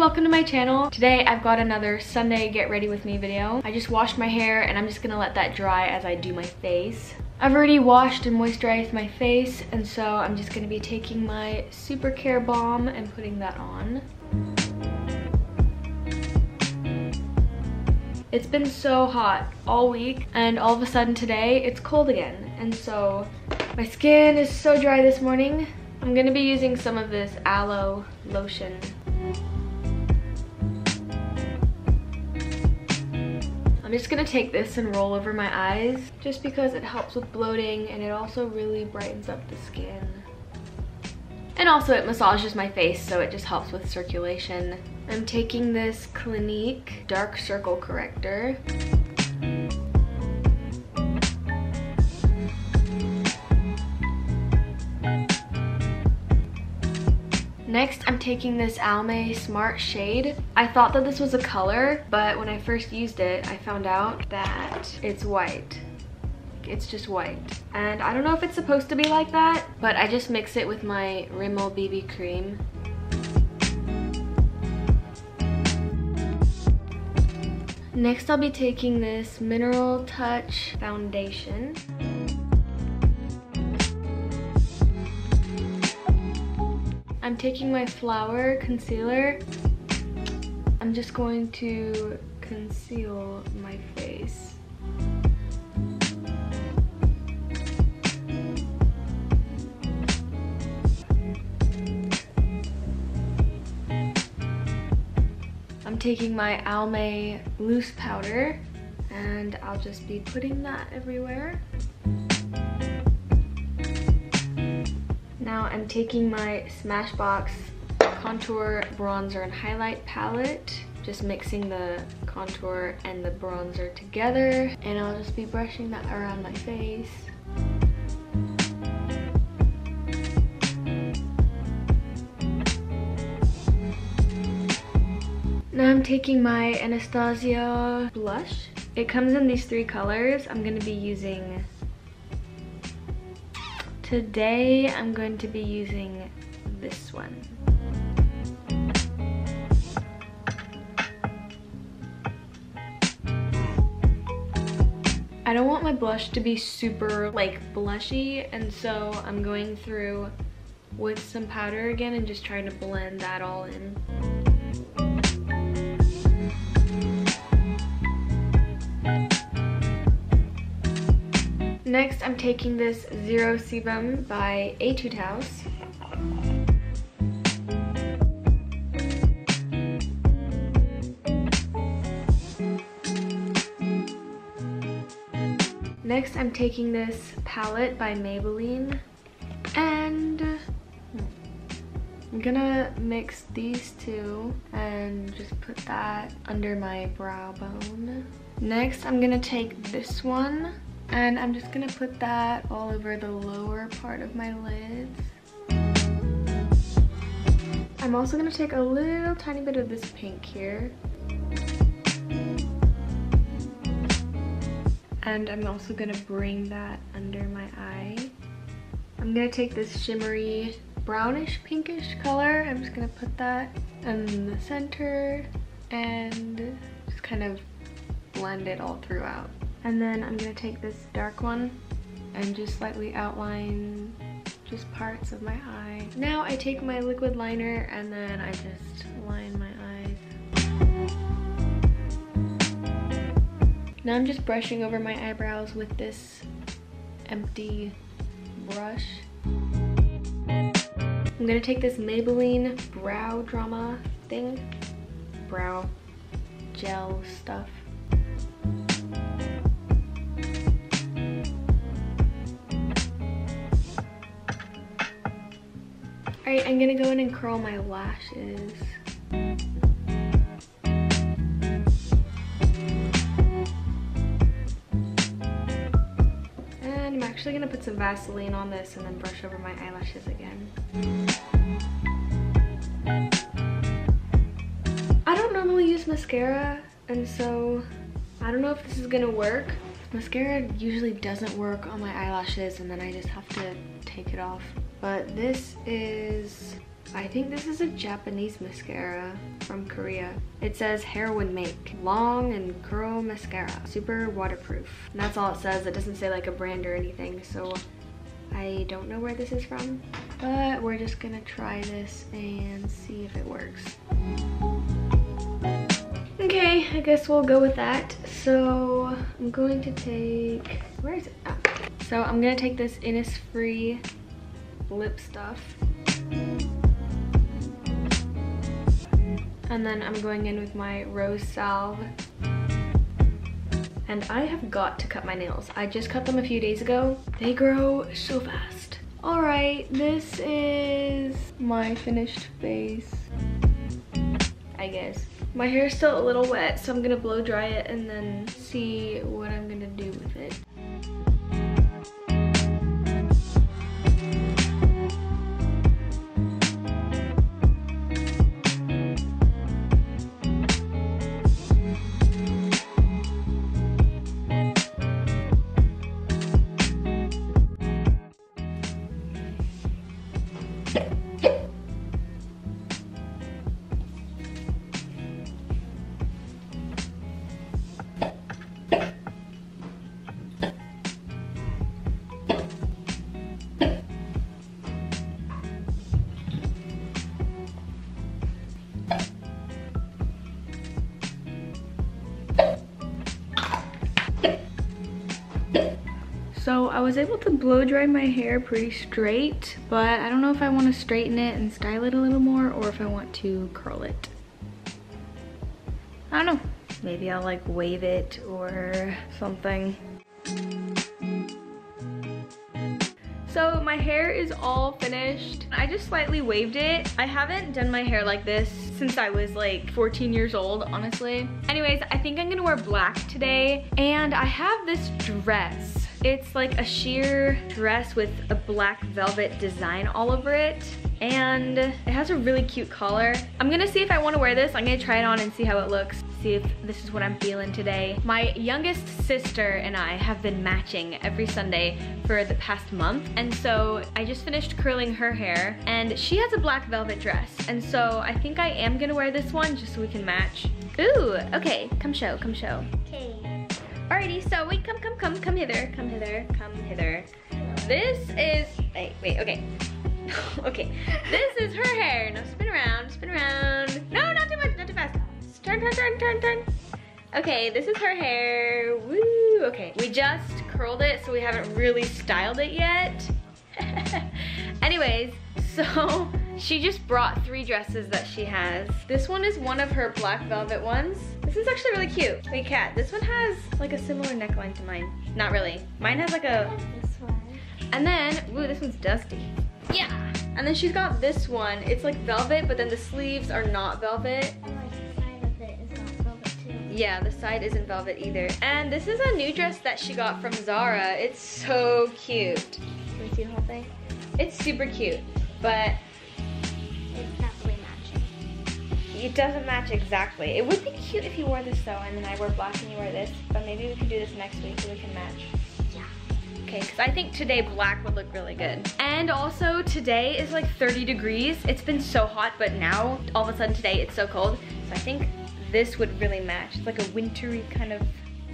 welcome to my channel. Today I've got another Sunday get ready with me video. I just washed my hair and I'm just gonna let that dry as I do my face. I've already washed and moisturized my face, and so I'm just gonna be taking my Super Care Balm and putting that on. It's been so hot all week, and all of a sudden today it's cold again, and so my skin is so dry this morning. I'm gonna be using some of this aloe lotion. I'm just gonna take this and roll over my eyes just because it helps with bloating and it also really brightens up the skin. And also it massages my face, so it just helps with circulation. I'm taking this Clinique Dark Circle Corrector. Next, I'm taking this Almay Smart Shade. I thought that this was a color, but when I first used it, I found out that it's white. It's just white. And I don't know if it's supposed to be like that, but I just mix it with my Rimmel BB cream. Next, I'll be taking this Mineral Touch Foundation. I'm taking my flower concealer. I'm just going to conceal my face. I'm taking my Almay loose powder and I'll just be putting that everywhere. Now I'm taking my Smashbox Contour, Bronzer, and Highlight palette. Just mixing the contour and the bronzer together, and I'll just be brushing that around my face. Now I'm taking my Anastasia blush. It comes in these three colors. I'm gonna be using... Today, I'm going to be using this one. I don't want my blush to be super like blushy, and so I'm going through with some powder again and just trying to blend that all in. Next, I'm taking this Zero Sebum by Etude House. Next, I'm taking this palette by Maybelline. And I'm gonna mix these two and just put that under my brow bone. Next, I'm gonna take this one. And I'm just gonna put that all over the lower part of my lids. I'm also gonna take a little tiny bit of this pink here. And I'm also gonna bring that under my eye. I'm gonna take this shimmery brownish pinkish color. I'm just gonna put that in the center and just kind of blend it all throughout. And then I'm going to take this dark one and just slightly outline just parts of my eye. Now I take my liquid liner and then I just line my eyes. Now I'm just brushing over my eyebrows with this empty brush. I'm going to take this Maybelline brow drama thing, brow gel stuff. Alright, I'm gonna go in and curl my lashes. And I'm actually gonna put some Vaseline on this and then brush over my eyelashes again. I don't normally use mascara, and so I don't know if this is gonna work. Mascara usually doesn't work on my eyelashes and then I just have to take it off. But this is I think this is a Japanese mascara from Korea. It says Heroine Make long and curl mascara, super waterproof, and that's all it says. It doesn't say like a brand or anything, so I don't know where this is from, but we're just gonna try this and see if it works. Okay, I guess we'll go with that. So I'm going to take, where is it? Oh. So I'm gonna take this Innisfree lip stuff. And then I'm going in with my rose salve. And I have got to cut my nails. I just cut them a few days ago. They grow so fast. All right, this is my finished face, I guess. My hair is still a little wet, so I'm gonna blow dry it and then see what I'm gonna do with it. So I was able to blow dry my hair pretty straight, but I don't know if I want to straighten it and style it a little more or if I want to curl it. I don't know. Maybe I'll like wave it or something. So my hair is all finished. I just slightly waved it. I haven't done my hair like this since I was like 14 years old, honestly. Anyways, I think I'm gonna wear black today, and I have this dress. It's like a sheer dress with a black velvet design all over it, and it has a really cute collar. I'm gonna see if I wanna wear this. I'm gonna try it on and see how it looks, see if this is what I'm feeling today. My youngest sister and I have been matching every Sunday for the past month, and so I just finished curling her hair, and she has a black velvet dress, and so I think I am gonna wear this one just so we can match. Ooh, okay, come show, come show. Okay. Alrighty, so wait, come hither, come hither, come hither. This is, wait, okay. Okay, this is her hair. Now spin around, spin around. No, not too much, not too fast. Turn. Okay, this is her hair, woo. Okay, we just curled it, so we haven't really styled it yet. Anyways, so she just brought three dresses that she has. This one is one of her black velvet ones. This is actually really cute. Wait, Kat, this one has like a similar neckline to mine. Not really. Mine has like a... This one. And then, ooh, this one's dusty. Yeah! And then she's got this one. It's like velvet, but then the sleeves are not velvet. And like the side of it is not velvet too. Yeah, the side isn't velvet either. And this is a new dress that she got from Zara. It's so cute. Can we see the whole thing? It's super cute, but... It's not really matching. It doesn't match exactly. It would be cute if you wore this though, and then I wore black and you wore this, but maybe we could do this next week so we can match. Yeah. Okay, because I think today black would look really good. And also today is like 30 degrees. It's been so hot, but now all of a sudden today it's so cold. So I think this would really match. It's like a wintry kind of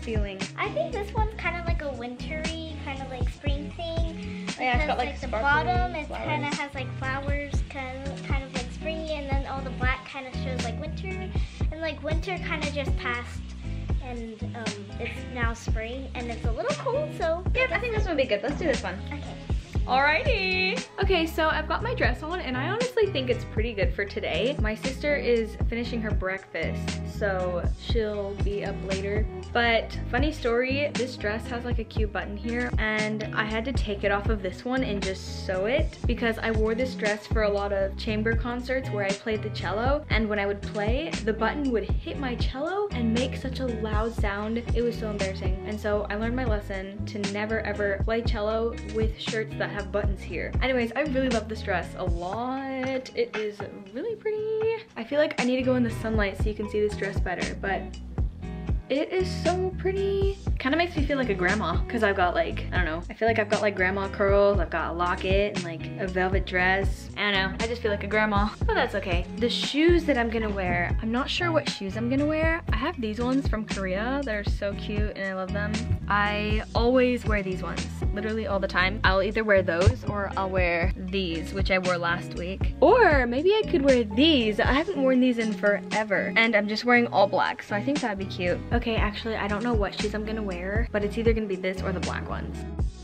feeling. I think this one's kind of like a wintry, kind of like spring thing. Oh, yeah, it's got like the bottom, it kind of has like flowers, kind of like springy, and then all the black kind of shows like winter, and like winter kind of just passed, and it's now spring, and it's a little cold, so yeah, I think this one would be good. Let's do this one. Okay. Alrighty. Okay, so I've got my dress on, and I honestly think it's pretty good for today. My sister is finishing her breakfast, so she'll be up later. But funny story, this dress has like a cute button here, and I had to take it off of this one and just sew it because I wore this dress for a lot of chamber concerts where I played the cello, and when I would play, the button would hit my cello and make such a loud sound. It was so embarrassing. And so I learned my lesson to never ever play cello with shirts that have buttons here. Anyways, I really love this dress a lot. It is really pretty. I feel like I need to go in the sunlight so you can see this dress better, but It is so pretty. Kind of makes me feel like a grandma because I've got like, I don't know, I feel like I've got like grandma curls. I've got a locket and like a velvet dress. I don't know, I just feel like a grandma, but that's okay. The shoes that I'm gonna wear, I'm not sure what shoes I'm gonna wear. I have these ones from Korea. They're so cute and I love them. I always wear these ones, literally all the time. I'll either wear those or I'll wear these, which I wore last week. Or maybe I could wear these. I haven't worn these in forever and I'm just wearing all black, so I think that'd be cute. Okay, actually, I don't know what shoes I'm gonna wear, but it's either gonna be this or the black ones.